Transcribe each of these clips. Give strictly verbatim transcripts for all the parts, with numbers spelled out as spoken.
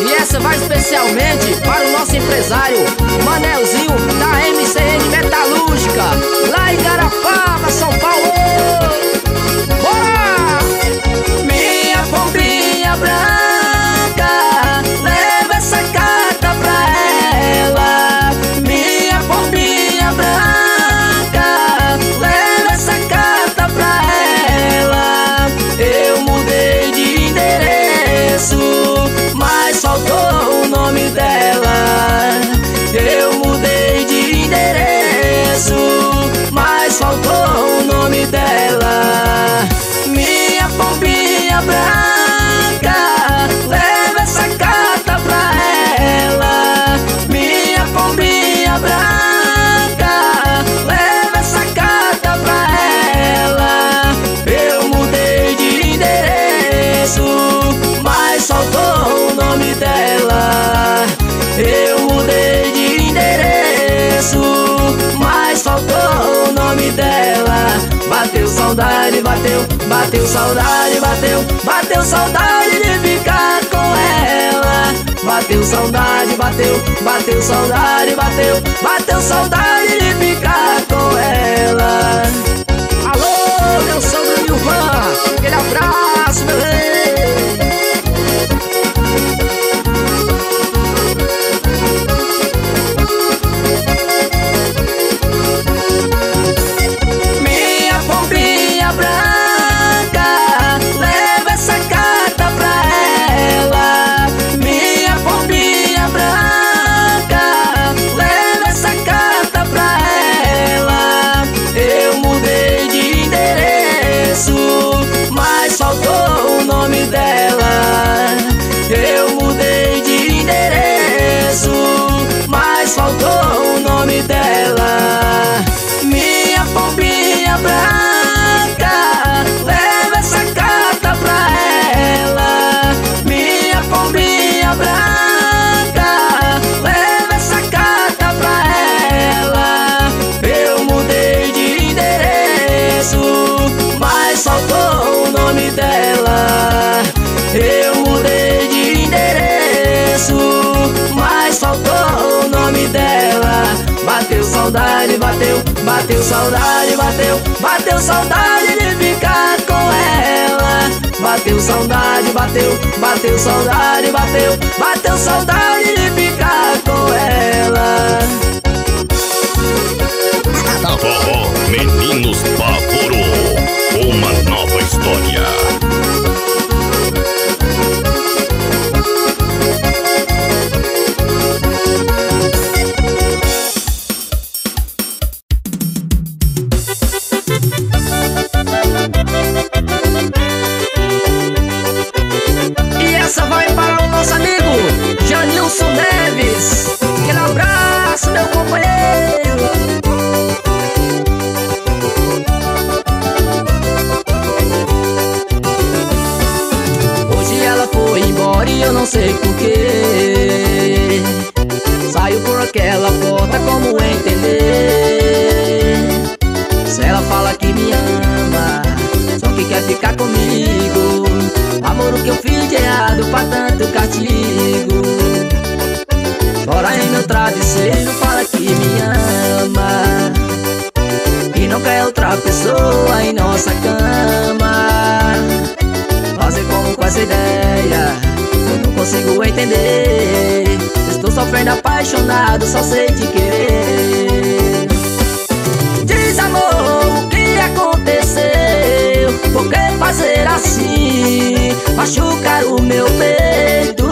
E essa vai especialmente para o nosso empresário Manelzinho da M C N Metalúrgica, lá em Garapá, São Paulo. Bora! Minha pombinha branca, leva essa carta pra ela. Minha pombinha branca, leva essa carta pra ela. Eu mudei de endereço, mas faltou o nome dela. Eu mudei de endereço, mas faltou o nome dela. Minha pombinha branca, leva essa carta pra ela. Minha pombinha branca, leva essa carta pra ela. Eu mudei de endereço, mas faltou o nome dela. Eu mudei de endereço, mas faltou o nome dela. Bateu saudade, bateu, bateu saudade, bateu, bateu saudade de ficar com ela. Bateu saudade, bateu, bateu saudade, bateu, bateu saudade de ficar com ela. Alô, meu Sandro Milvan, aquele abraço, meu rei. Faltou o nome dela. Minha pombinha branca, leva essa carta pra ela. Minha pombinha branca, leva essa carta pra ela. Eu mudei de endereço, mas faltou o nome dela. Eu mudei de endereço, mas faltou o nome dela. Bateu saudade, bateu, bateu saudade, bateu, bateu saudade de ficar com ela. Bateu saudade, bateu, bateu saudade, bateu, bateu saudade de ficar com ela. Pavorô, Meninos Pavorô, uma nova história. Só sei te querer. Diz, amor, o que aconteceu? Por que fazer assim? Machucar o meu peito.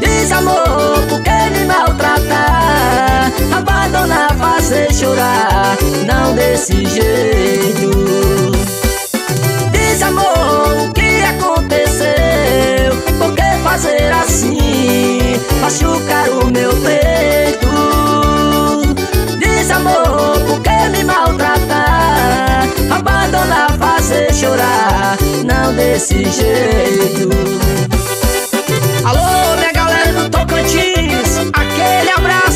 Diz, amor, por que me maltratar? Abandonar, fazer chorar, não desse jeito. Diz, amor, o que aconteceu? Por que fazer assim? Machucar o meu peito. Diz, amor, por que me maltratar? Abandonar, fazer chorar, não desse jeito. Alô, minha galera do Tocantins, aquele abraço.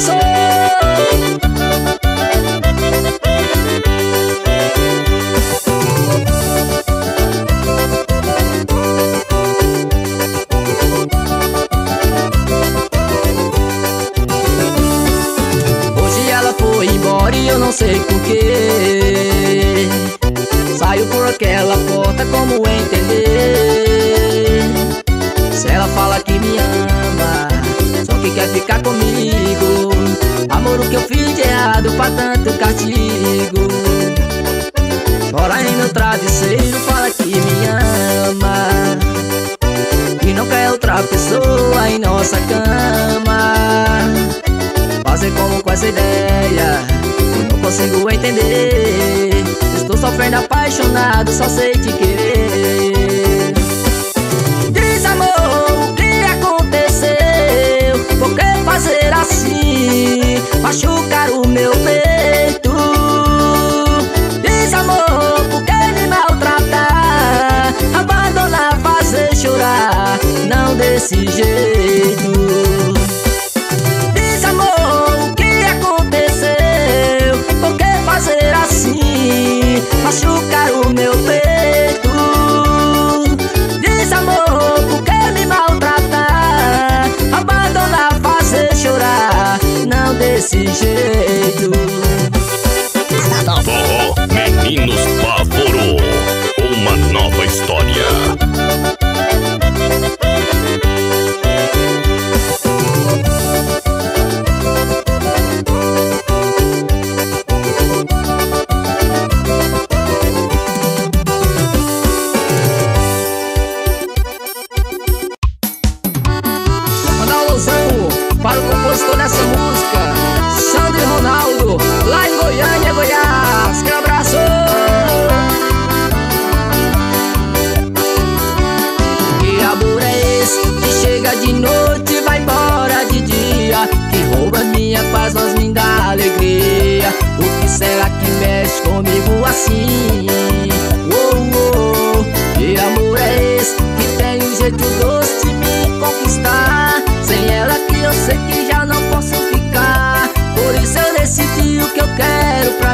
aquela porta, como entender? Se ela fala que me ama, só que quer ficar comigo. Amor, o que eu fiz de errado pra tanto castigo? Mora em meu travesseiro, fala que me ama e não quer outra pessoa em nossa cama. Fazer como com essa ideia, eu não consigo entender. Estou sofrendo apaixonado, só sei te querer. Diz, amor, o que aconteceu? Por que fazer assim? Machucar o meu peito. Diz, amor, por que me maltratar? Abandonar, fazer chorar, não desse jeito. Diz, amor, o que aconteceu? Por que fazer assim? Machucar o meu peito. Diz, amor, por que me maltratar? Abandonar, fazer chorar, não desse jeito. Pavorô, Meninos Pavorô, uma nova história.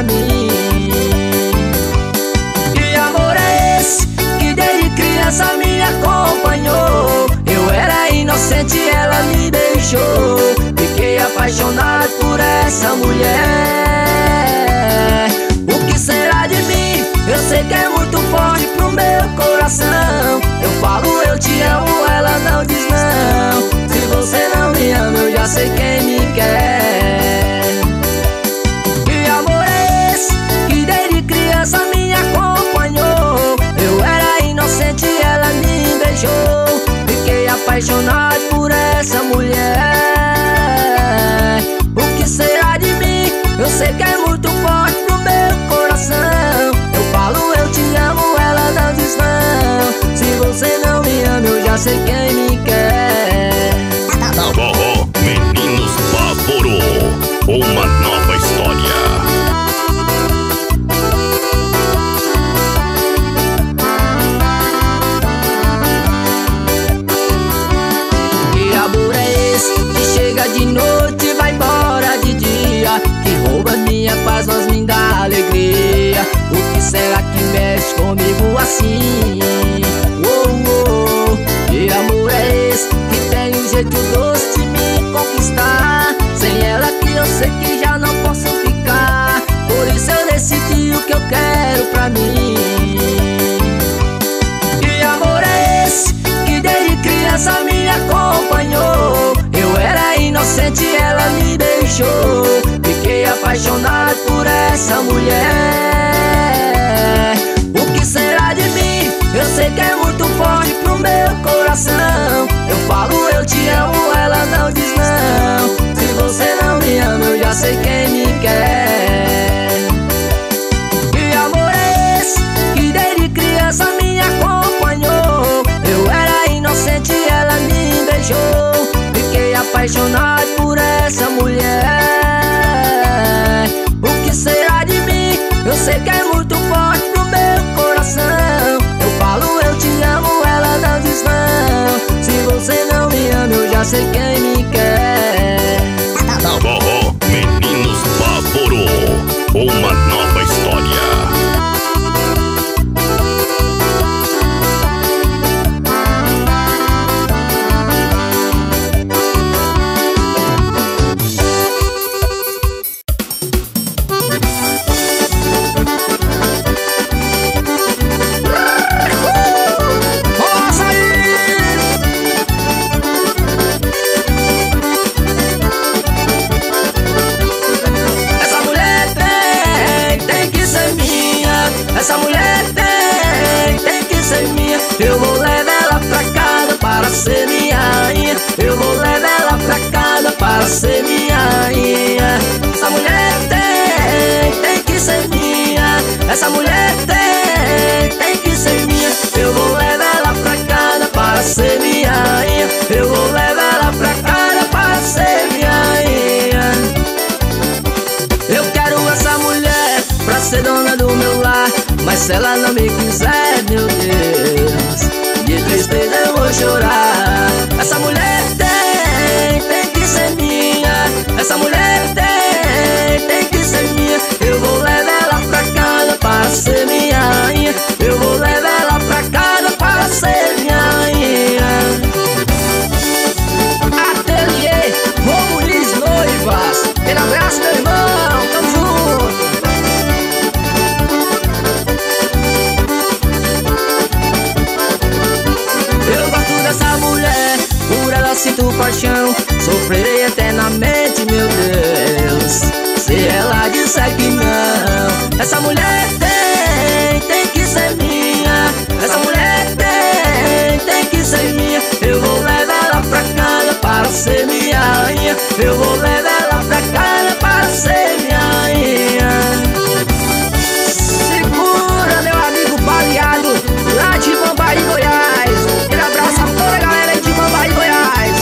Sei quem me quer. Pavorô, Meninos Pavorô, paixão, sofrerei eternamente, meu Deus, se ela disser que não. Essa mulher tem, tem que ser minha. Essa mulher tem, tem que ser minha. Eu vou levar ela pra casa para ser minha rainha. Eu vou levar ela pra casa para ser minha rainha. Segura, meu amigo baleado, lá de Mambaí, Goiás. Ele abraça toda a galera de Mambaí, Goiás.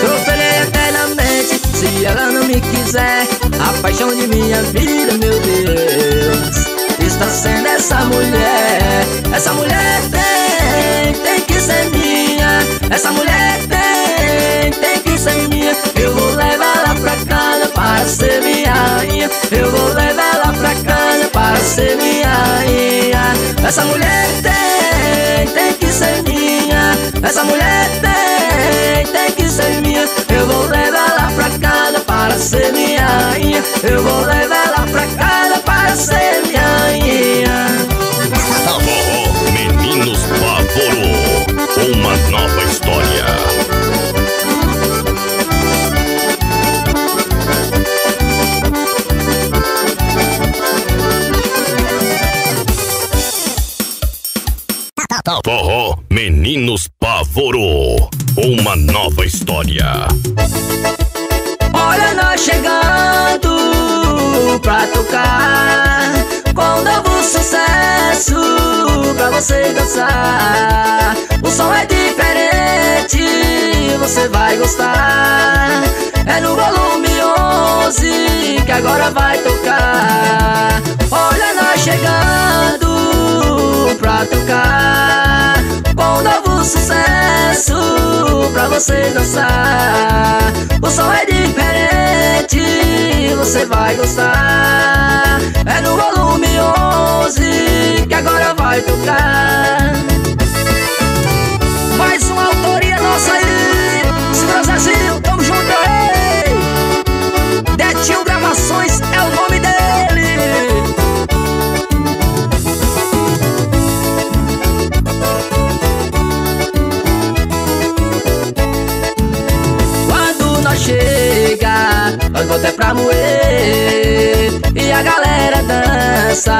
Sofrerei eternamente se ela não me quiser. A paixão de minha vida, meu Deus, está sendo essa mulher. Essa mulher tem, tem que ser minha. Essa mulher tem, tem que ser minha. Eu vou levar ela pra casa para ser minha rainha. Eu vou levar ela pra casa para ser minha rainha. Essa mulher tem, tem que ser minha. Essa mulher tem, tem que ser minha. Eu vou levar ela pra casa para ser minha rainha. Eu vou levar ela pra casa para ser minha rainha. Pavorô, Meninos Pavorô, uma nova história. Pavorô, Meninos Pavorô, uma nova história. Olha nós chegando pra tocar com um novo sucesso pra você dançar. O som é diferente, você vai gostar. É no volume onze que agora vai tocar. Olha nós chegando pra tocar com um novo sucesso pra você dançar. O som é diferente, você vai gostar. É no volume onze que agora vai tocar. Mais uma autoria nossa aí, segura Zezinho, tamo junto aí. Detinho Gravações é o nome dele. Chega, nós bota é pra moer e a galera dança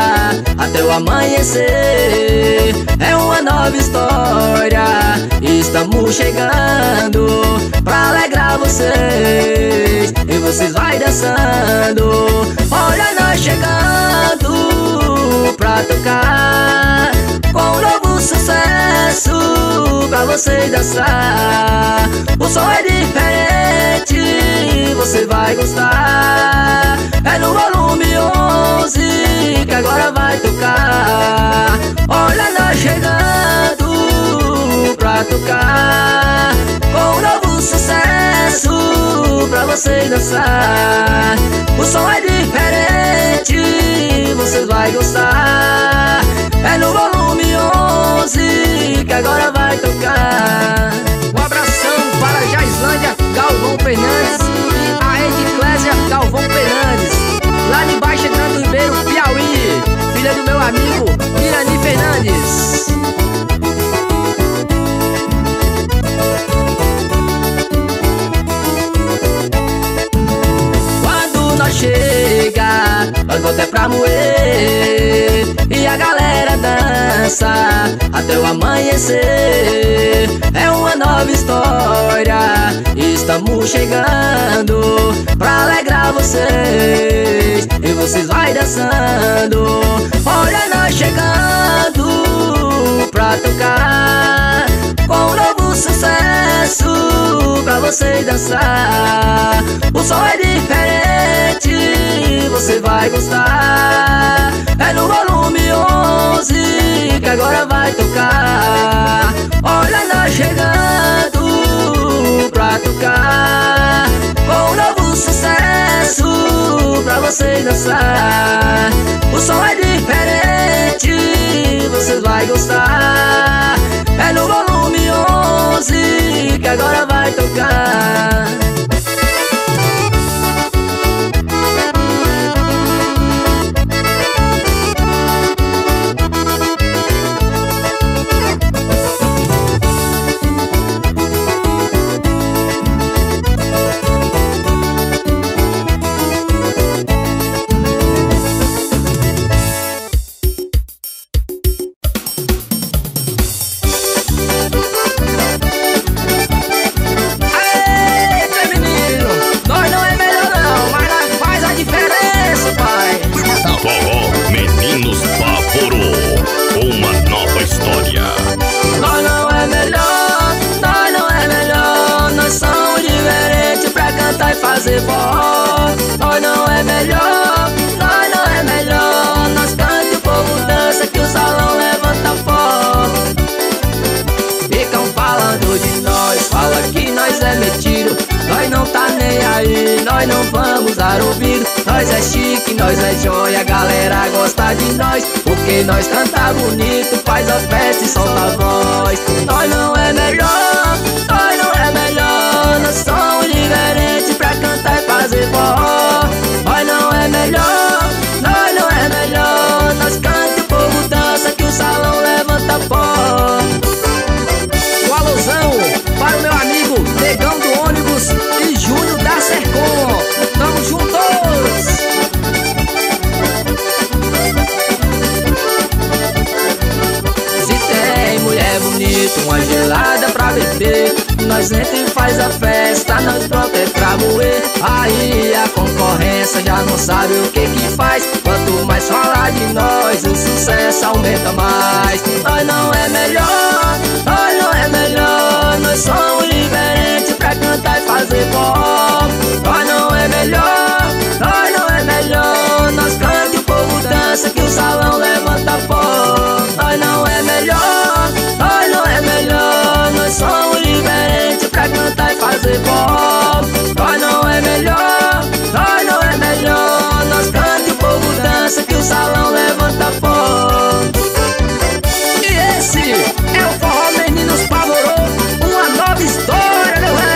até o amanhecer. É uma nova história, estamos chegando pra alegrar vocês e vocês vai dançando. Olha nós chegando pra tocar com um novo sucesso pra vocês dançar. O som é diferente, você vai gostar. É no volume onze que agora vai tocar. Olha nós chegando pra tocar com um novo sucesso pra você dançar. O som é diferente, você vai gostar. É no volume onze que agora vai tocar. Um abração para Jaislândia, Galvão Fernandes, e a Ed Clésia, Galvão Fernandes, lá de Baixo Entrando, Ribeiro Piauí, filha do meu amigo Mirani Fernandes. Quando nós chega, nós volta é pra moer e a galera dança até o amanhecer. É uma nova história, estamos chegando pra alegrar vocês e vocês vai dançando. Olha nós chegando pra tocar com um novo sucesso pra vocês dançar. O som é diferente, você vai gostar. É no volume onze que agora vai tocar. Olha nós chegando pra tocar com um novo sucesso pra vocês dançar. O som é diferente, você vai gostar. É no volume onze que agora vai tocar. nós é chique, nós é joia, a galera gosta de nós, porque nós canta bonito, faz a festa e solta a voz. Nós não é melhor, nós não é melhor, nós somos diferentes pra cantar e fazer forró. Nós não é melhor, nós não é melhor, nós canta e o povo dança que o salão levanta pó. O alusão para o meu amigo Negão do ônibus e Júnior da Sercom. Tamo juntos! Se tem mulher bonita, uma gelada pra beber, nós entra e faz a festa, nós pronta é pra moer. Aí a concorrência já não sabe o que que faz, quanto mais falar de nós, o sucesso aumenta mais. Nós não é melhor, nós não é melhor, nós somos diferentes pra cantar e fazer forró. Nós não é melhor, nós não é melhor, nós canta e o povo dança que o salão levanta pó. Nós não é melhor, nós não é melhor, nós somos diferentes pra cantar e fazer forró. Nós não é melhor, nós não é melhor, nós canta e o povo dança que o salão levanta pó. E esse é o forró Meninos Pavorô, uma nova história, meu rei.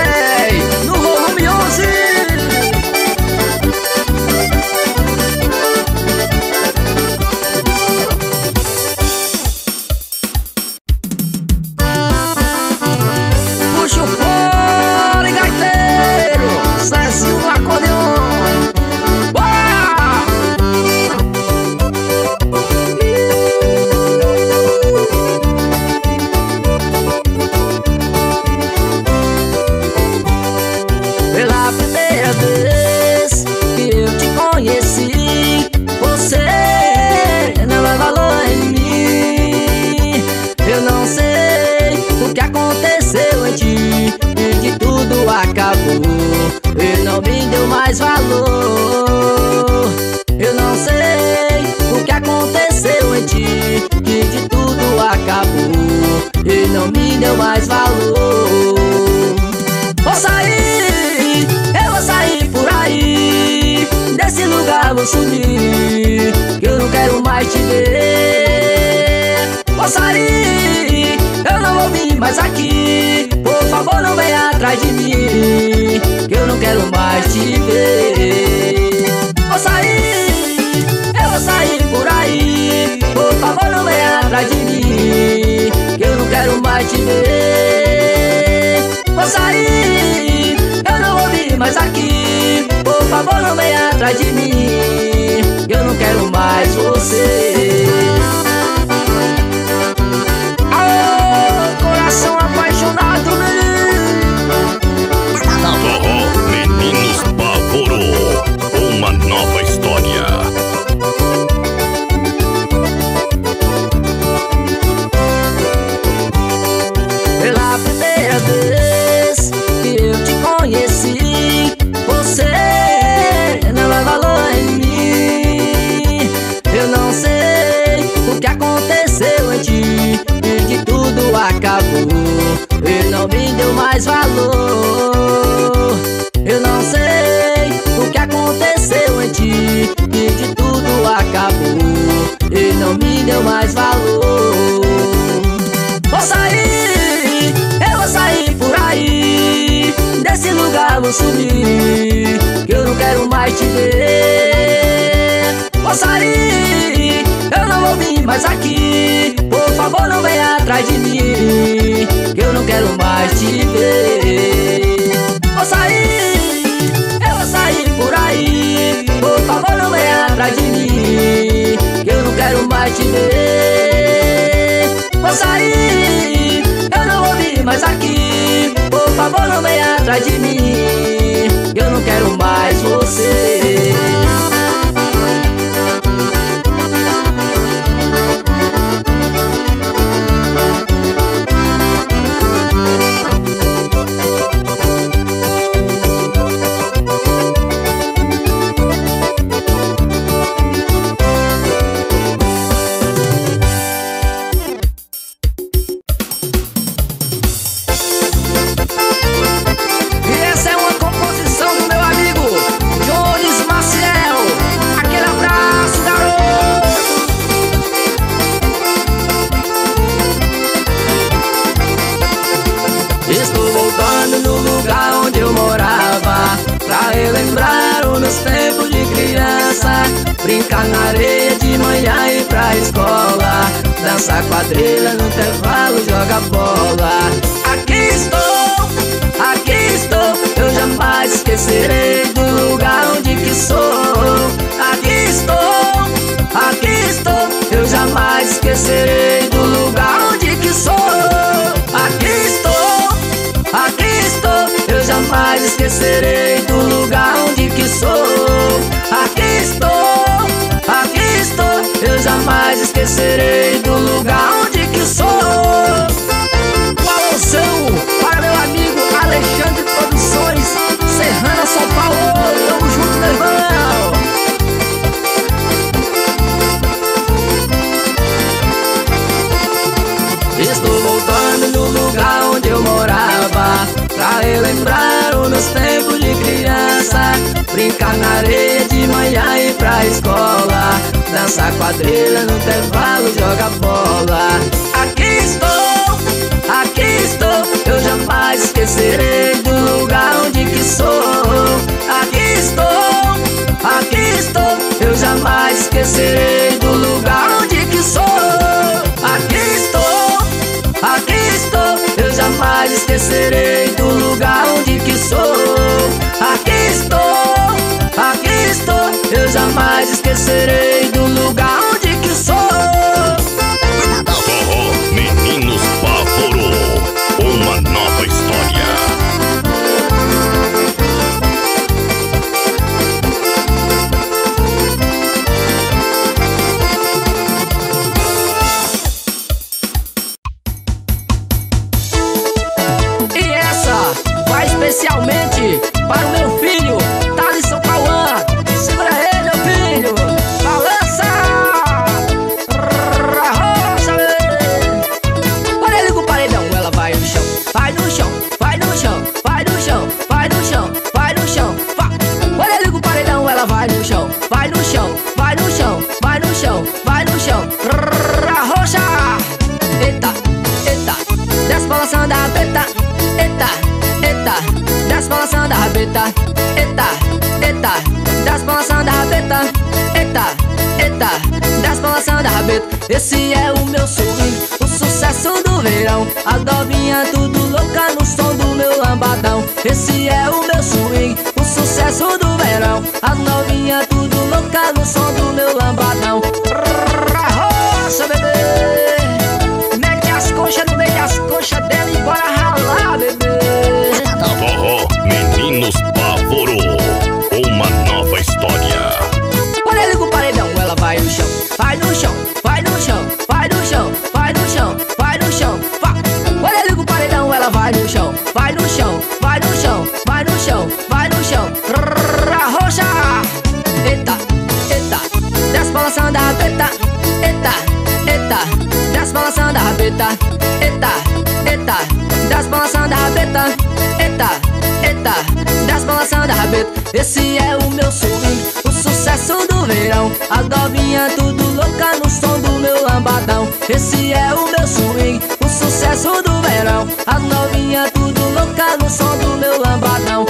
Essa é uma composição do meu amigo Jones Maciel. correia de manhã e pra escola, dança quadrilha no intervalo, joga bola. Aqui estou, aqui estou, eu jamais esquecerei do lugar onde que sou. Aqui estou, aqui estou, eu jamais esquecerei do lugar onde que sou. Aqui estou, aqui estou, eu jamais esquecerei do lugar onde que sou. Aqui estou, aqui estou, eu jamais esquecerei do lugar onde que sou. Coração para meu amigo Alexandre Produções, Serrana, São Paulo. Tamo junto, meu irmão. Estou voltando no lugar onde eu morava, pra relembrar os meus tempos de criança, brincar na areia de manhã e pra escola, dançar quadrilha no intervalo, joga bola. Aqui estou, aqui estou, eu jamais esquecerei do lugar onde que sou. Aqui estou, aqui estou, eu jamais esquecerei do lugar onde que sou. Aqui estou, aqui estou, eu jamais esquecerei do lugar onde que sou. Aqui estou, aqui estou, eu jamais esquecerei do lugar onde que sou. Meninos Pavorô, uma nova história. E essa vai especialmente para o meu filho, tá em São Paulo. Segura ele, meu filho. Balança! Arrocha, meu. Parelho com paredão, ela vai no chão. Vai no chão, vai no chão, vai no chão, vai no chão, vai no chão. Parelho com paredão, ela vai no chão. Vai no chão, vai no chão, vai no chão, vai no chão. Arrocha! Eita, eita, desce balançando a rabeta. Eita, eita, desce balançando a rabeta. Eita, eita, desce balançando a rabeta. Eita, eita, desce balançando a rabeta. Esse é o meu sorriso, o sucesso do verão. A novinha tudo louca no som do meu lambadão. Esse é o meu swing, o sucesso do verão. A novinha tudo louca no som do meu lambadão. Arrocha, bebê. Mete as conchas no meio das conchas dela e bora ralar, bebê. Pavorô, Meninos Pavorô, uma nova história. Parelho com paredão, ela vai no chão. Vai no chão, vai no chão, vai no chão, vai no chão, vai no chão. Parelho com paredão, ela vai no chão. Vai no chão, vai no chão, vai no chão, vai no chão. Arrocha! Eita, eita, desce balançando a rabeta. Eita, eita, desce balançando a rabeta. Eita, eita, desce balançando a rabeta. Eita, eita, desce balançando a rabeta. Esse é o meu swing, o sucesso do verão. A novinha tudo louca no som do meu lambadão. Esse é o meu swing, o sucesso do verão. A novinha tudo louca no som do meu lambadão.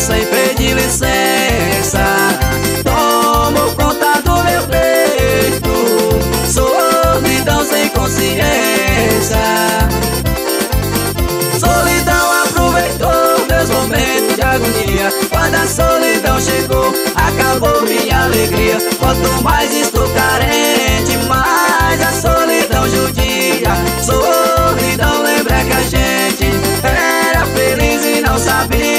Sem pedir licença, tomo conta do meu peito, solidão sem consciência. Solidão aproveitou meus momentos de agonia. Quando a solidão chegou, acabou minha alegria. Quanto mais estou carente, mais a solidão judia. Solidão lembra que a gente era feliz e não sabia.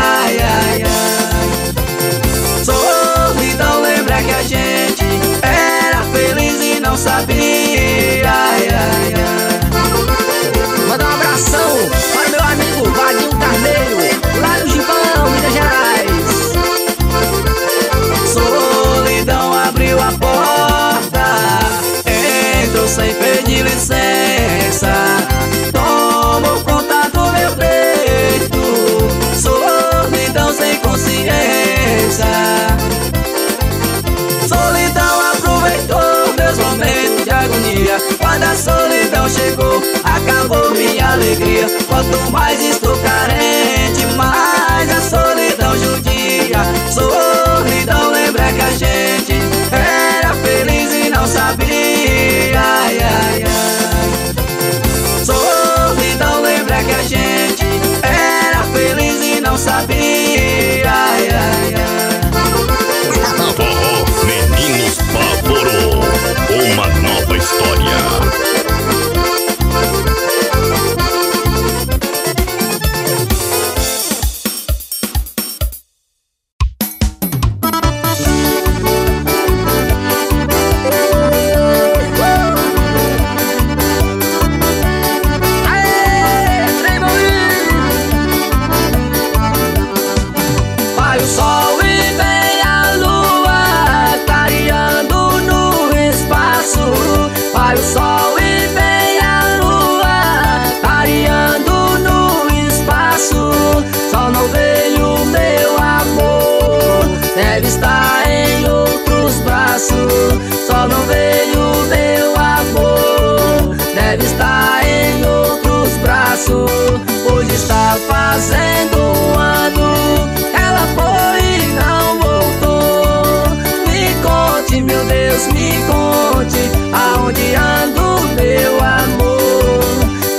Ai, ai, ai. Solidão lembra que a gente era feliz e não sabia. Ai, ai, ai. Manda um abração para meu amigo Vaguinho Carneiro, lá no Gibão, Minas Gerais. Solidão hora da solidão chegou, acabou minha alegria. Quanto mais estou carente, mais a solidão judia. Solidão lembra que a gente era feliz e não sabia. Ai, ai, ai. Solidão lembra que a gente era feliz e não sabia. Ai, ai, ai. Meninos Pavorô, uma nova história. Vai o sol e vem a lua clareando no espaço. Vai o sol e vem a lua clareando no espaço. Só não veio meu amor, deve estar em outros braços. Só não veio meu amor, deve estar em outros braços. Hoje está fazendo um ano, ela foi e não voltou. Me conte, meu Deus, me conte, aonde ando, meu amor?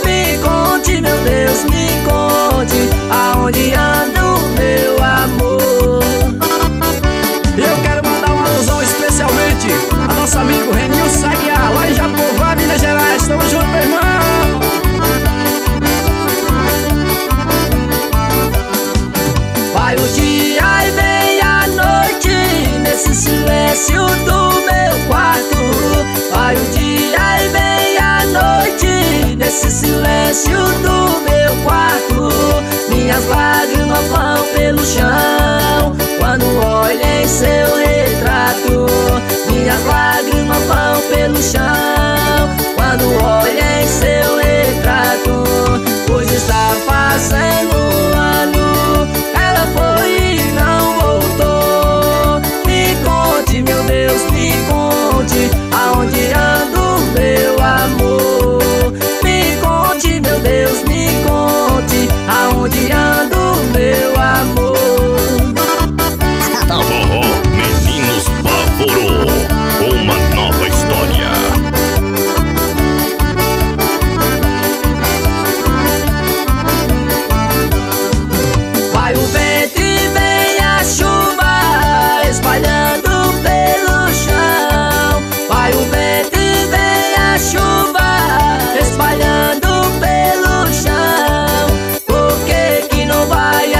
Me conte, meu Deus, me conte, aonde ando, meu amor? Eu quero mandar uma alusão especialmente a nosso amigo Renil Saguiar, lá em Japová, Minas Gerais. Tamo junto, meu irmão. Vai o dia e vem a noite nesse silêncio do meu quarto. Vai o dia e vem a noite nesse silêncio do meu quarto. Minhas lágrimas vão pelo chão quando olho em seu retrato. Minhas lágrimas vão pelo chão quando olho em seu retrato. Hoje está fazendo um ano, ela foi e não voltou. Me conte, meu Deus, me conte, aonde ando, meu amor? Me conte, meu Deus, me conte, aonde ando, meu amor? Pavorô, Meninos Pavorô, uma nova história.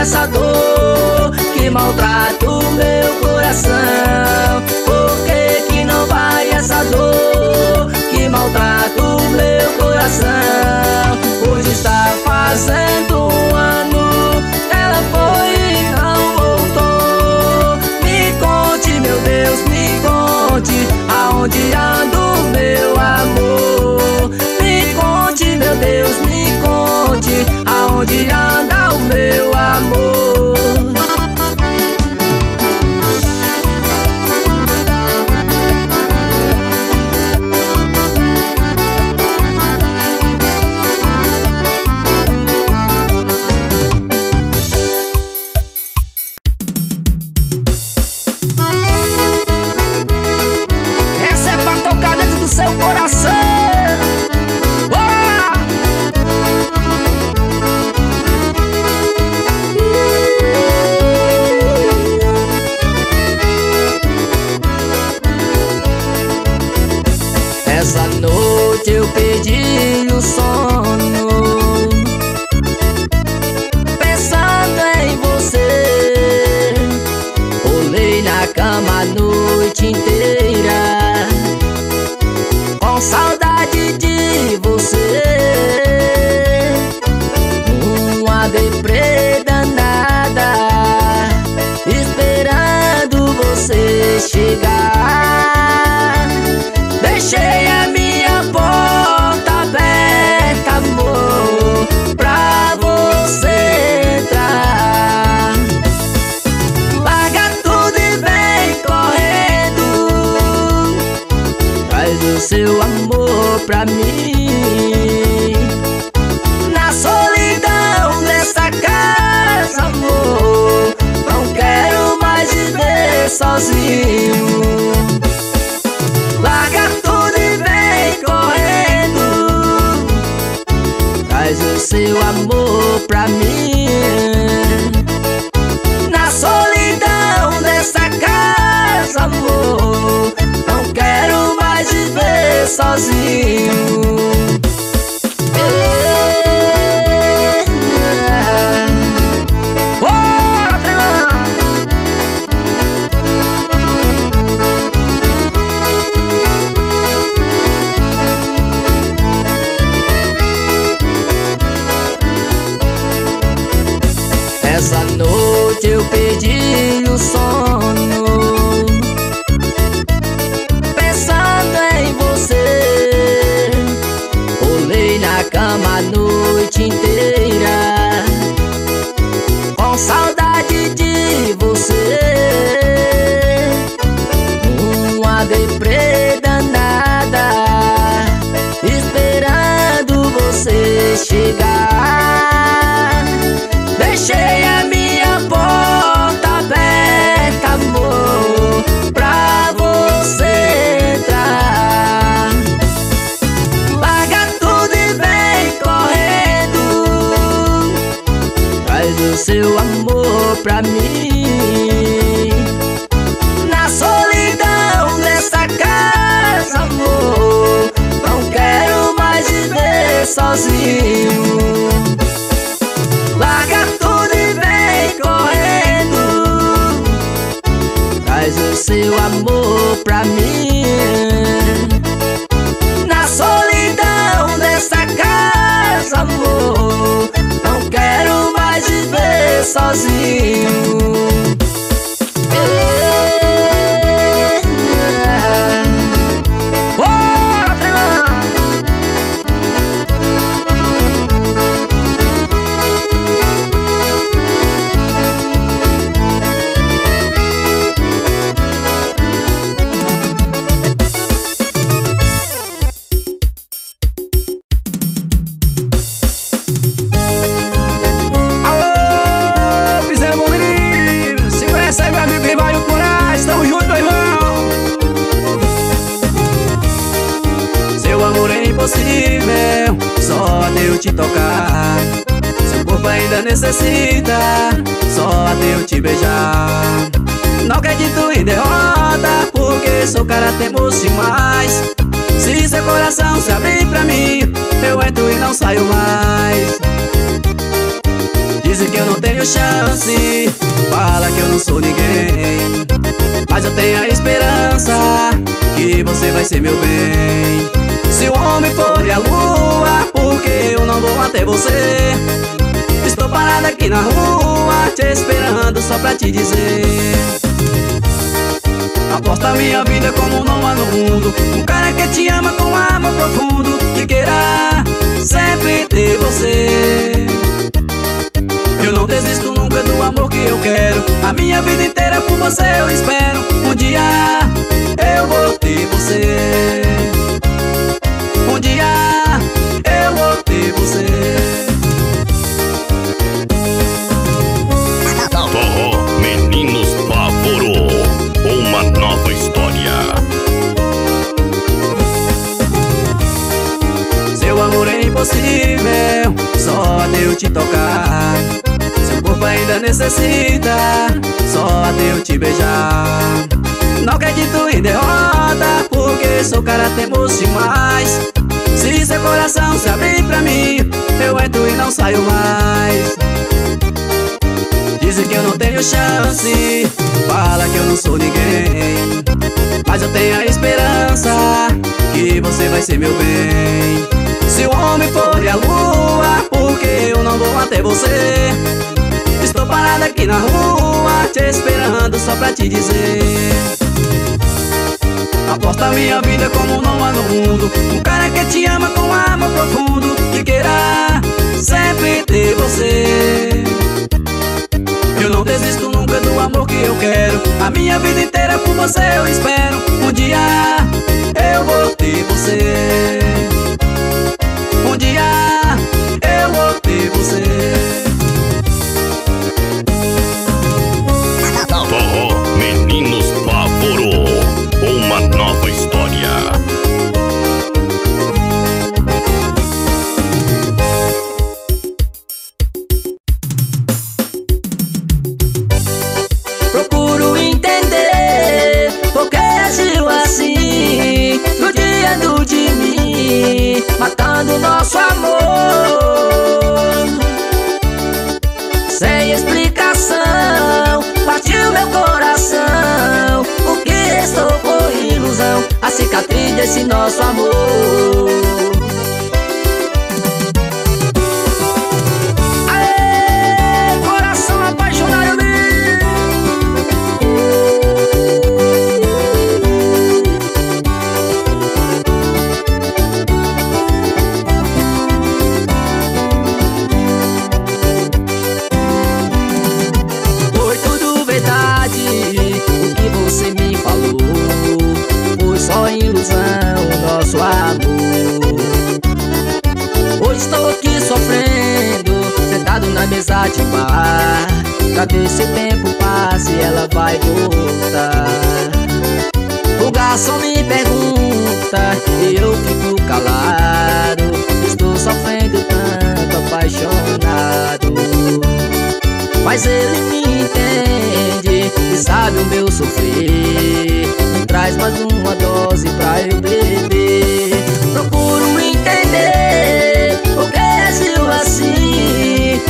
Essa dor que maltrata o meu coração. Por que que não vai essa dor que maltrata o meu coração? Hoje está fazendo um ano, ela foi e não voltou. Me conte, meu Deus, me conte, aonde ando, meu amor? Me conte, meu Deus, me conte, aonde anda o meu amor? Essa é pra tocar dentro do seu coração. Seu amor melhor pra mim. Na solidão dessa casa, amor, não quero mais viver sozinho. Larga tudo e vem correndo, traz o seu amor pra mim. Na solidão dessa casa, amor, não quero mais viver sozinho. Essa noite eu perdi o sono, pensando em você. Rolei na cama a noite inteira, com saudade de você. Uma deprê danada, esperando você chegar. Deixei a minha porta aberta, amor, pra você entrar. Larga tudo e vem correndo, traz o seu amor pra mim. Na solidão dessa casa, amor, não quero mais viver sozinho. Larga tudo e vem correndo, traz o seu amor pra mim. Na solidão dessa casa, amor, não quero mais viver sozinho. Ser meu bem, se o homem for a lua, porque eu não vou até você? Estou parada aqui na rua, te esperando só pra te dizer. Aposta minha vida como não há no mundo, um cara que te ama com amor profundo, que queira sempre ter você. Eu não desisto nunca do amor que eu quero, a minha vida inteira por você eu espero. Um dia eu vou ter você, um dia eu vou ter você. Pavorô, Meninos Pavorô, uma nova história. Seu amor é impossível, só até eu te tocar. Seu corpo ainda necessita, só até eu te beijar. Não acredito em derrota, porque sou cara teimoso demais. Se seu coração se abrir pra mim, eu entro e não saio mais. Dizem que eu não tenho chance, fala que eu não sou ninguém, mas eu tenho a esperança que você vai ser meu bem. Se o homem for a lua, porque eu não vou até você? Estou parada aqui na rua, te esperando só pra te dizer. Aposta minha vida como não há no mundo, um cara que te ama com amor profundo, que queira sempre ter você. Eu não desisto nunca do amor que eu quero, a minha vida inteira por você eu espero. Um dia eu vou ter você. crime, matando nosso amor. Sem explicação, partiu meu coração. O que restou foi ilusão, a cicatriz desse nosso amor. Na mesa de bar, cadê se o tempo passa e ela vai voltar? O garçom me pergunta e eu fico calado. Estou sofrendo tanto, apaixonado. Mas ele me entende e sabe o meu sofrer. Me traz mais uma dose pra eu beber. Procuro entender o que agiu assim.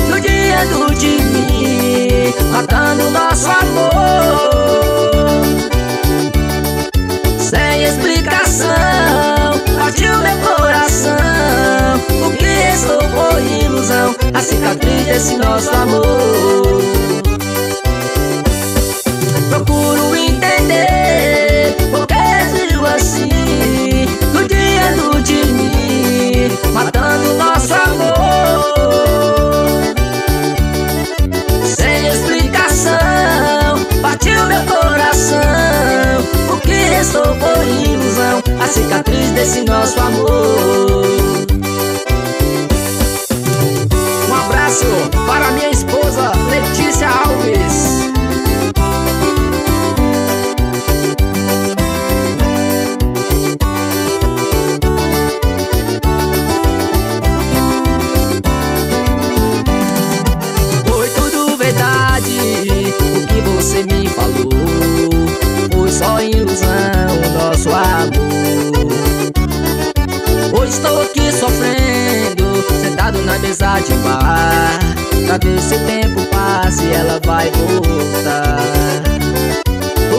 No dia do time, matando nosso amor. Sem explicação, partiu meu coração. O que restou foi ilusão, a cicatriz desse nosso amor. Procuro entender por que viu assim. No dia do time, matando nosso amor. Partiu meu coração, o que restou foi ilusão, a cicatriz desse nosso amor. Um abraço para minha esposa Letícia Alves. Você me falou, foi só ilusão o nosso amor. Hoje estou aqui sofrendo, sentado na mesa de bar. Cadê se o tempo passa e ela vai voltar?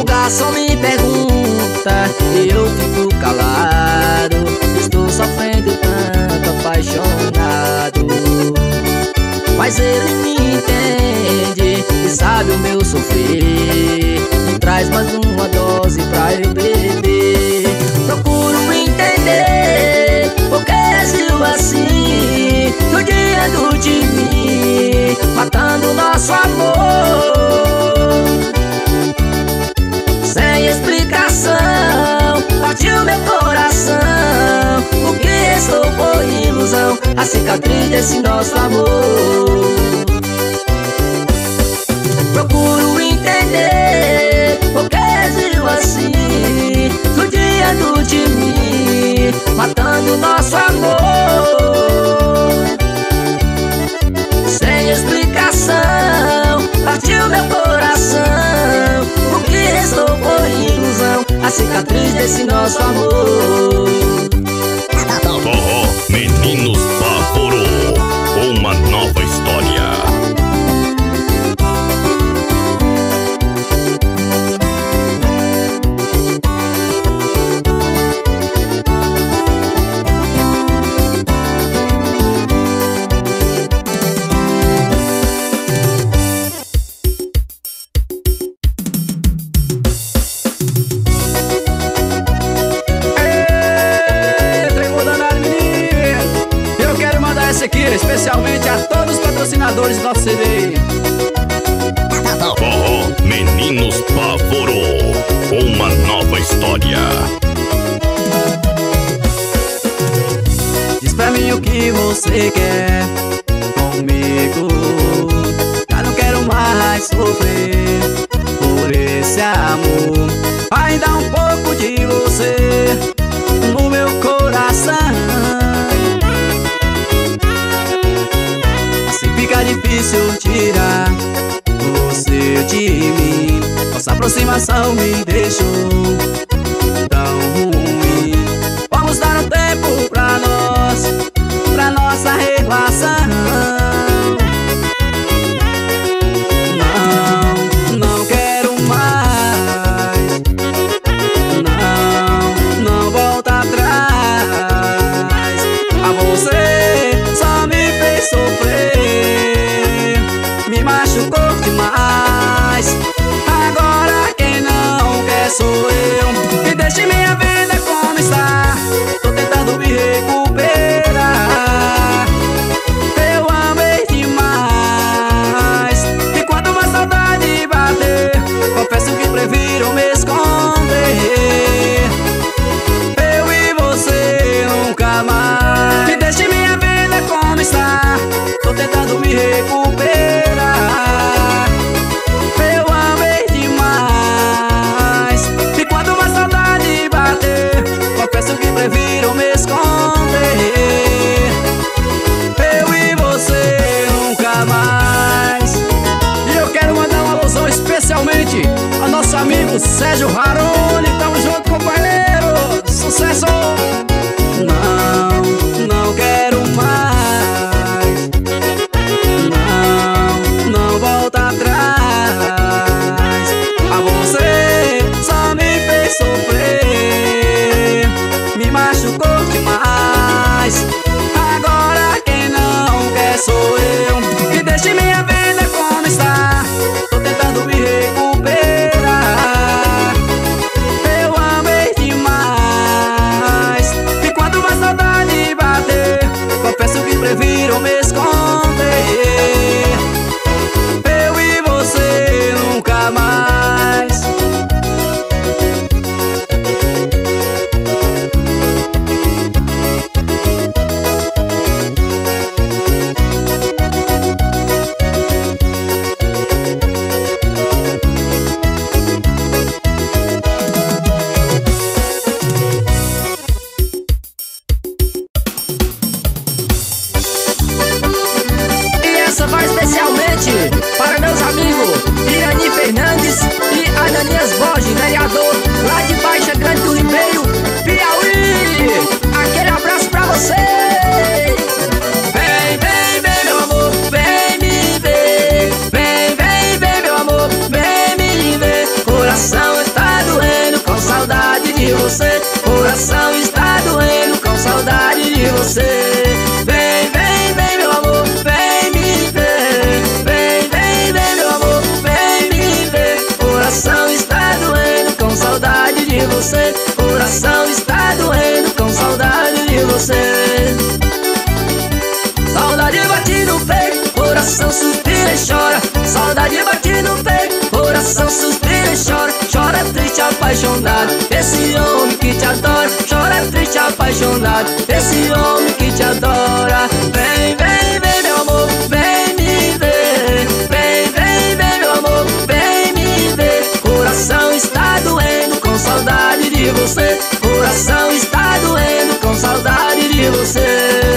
O garçom me pergunta e eu fico calado. Estou sofrendo tanto, apaixonado. Mas ele me entende e sabe o meu sofrer. Me traz mais uma dose pra eu beber. Procuro entender por que agiu assim. No dia do time, matando nosso amor. Sem explicação, partiu meu coração. O que restou foi ilusão, a cicatriz desse nosso amor. Procuro entender por que agiu assim. No dia do time, matando nosso amor. Sem explicação, partiu meu coração. O que restou foi ilusão, a cicatriz desse nosso amor. Forró, Meninos Pavorô, uma nova história. Especialmente a todos os patrocinadores do nosso C D. Forró, Meninos Pavorô, uma nova história. Diz pra mim o que você quer comigo. Já não quero mais sofrer por esse amor. Vai dar um pouco de você no meu coração. Fica difícil tirar você de mim. Nossa aproximação me deixou tão ruim. Vamos dar um tempo pra nós. coração está doendo com saudade de você. Vem, vem, vem meu amor, vem me ver. Vem, vem, vem meu amor, vem me ver. Coração está doendo com saudade de você. Coração está doendo com saudade de você. Saudade bate no peito, coração suspira e chora. Saudade bate no peito, coração suspira e chora. Chora triste apaixonado, esse homem que te adora. Chora triste apaixonado, esse homem que te adora. Vem, vem, vem meu amor, vem me ver. Vem, vem, vem meu amor, vem me ver. Coração está doendo com saudade de você. Coração está doendo com saudade de você.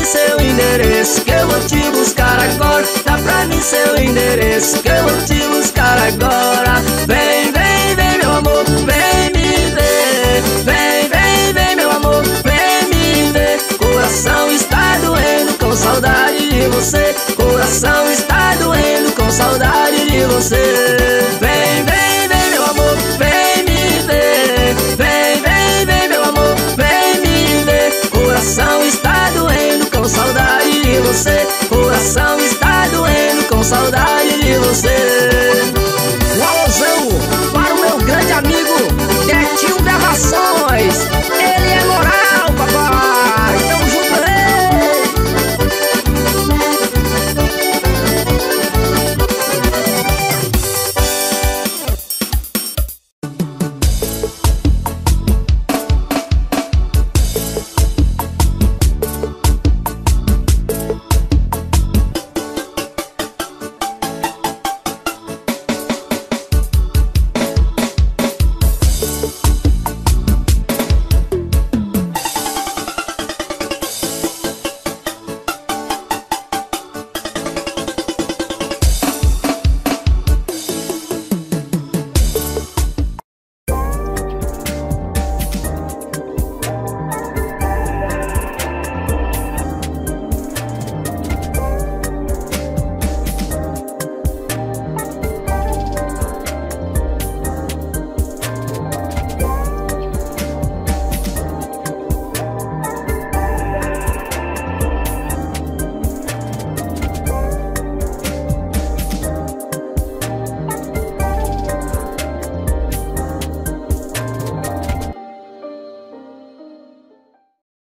Seu endereço que eu vou te buscar agora. Dá pra mim seu endereço que eu vou te buscar agora. Vem, vem, vem meu amor, vem me ver. Vem, vem, vem meu amor, vem me ver. Coração está doendo com saudade de você. Coração está doendo com saudade de você.